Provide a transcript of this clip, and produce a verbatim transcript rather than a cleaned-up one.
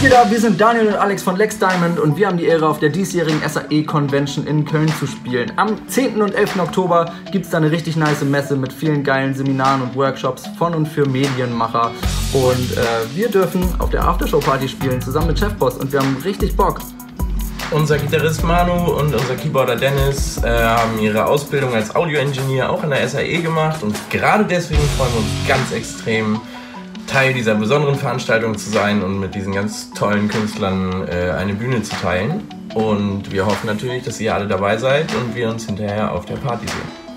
Was geht ab? Wir sind Daniel und Alex von LaxDiamond und wir haben die Ehre, auf der diesjährigen S A E Convention in Köln zu spielen. Am zehnten und elften Oktober gibt es da eine richtig nice Messe mit vielen geilen Seminaren und Workshops von und für Medienmacher. Und äh, wir dürfen auf der Aftershow-Party spielen, zusammen mit Chefboss, und wir haben richtig Bock. Unser Gitarrist Manu und unser Keyboarder Dennis äh, haben ihre Ausbildung als Audio-Engineer auch an der S A E gemacht, und gerade deswegen freuen wir uns ganz extrem, Teil dieser besonderen Veranstaltung zu sein und mit diesen ganz tollen Künstlern äh, eine Bühne zu teilen. Und wir hoffen natürlich, dass ihr alle dabei seid und wir uns hinterher auf der Party sehen.